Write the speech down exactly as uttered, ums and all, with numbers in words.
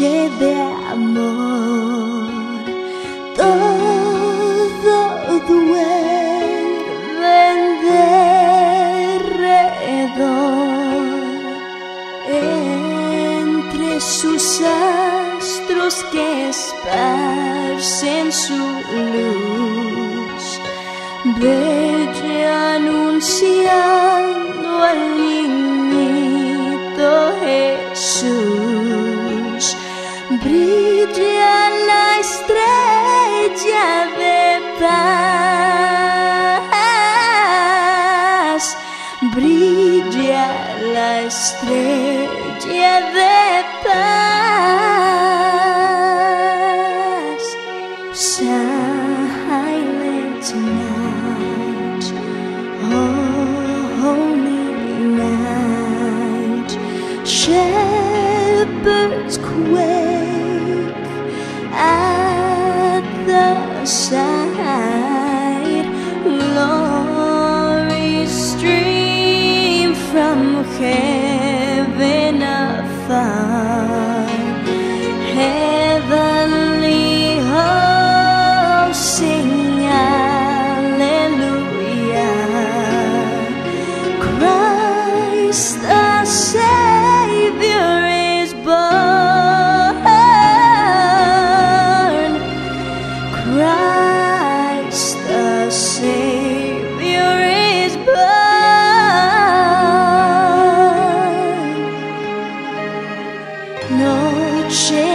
noche de amor, todo duerme derredor, entre sus astros que esparcen su luz, vete anunciando al niñito Jesús, brilla la estrella de paz, brilla la estrella de paz. Silent night, oh holy night, shepherds quake at the sight, glories stream from heaven afar, heavenly hosts sing hallelujah, Christ the Savior is born, Christ the Savior is born. Noche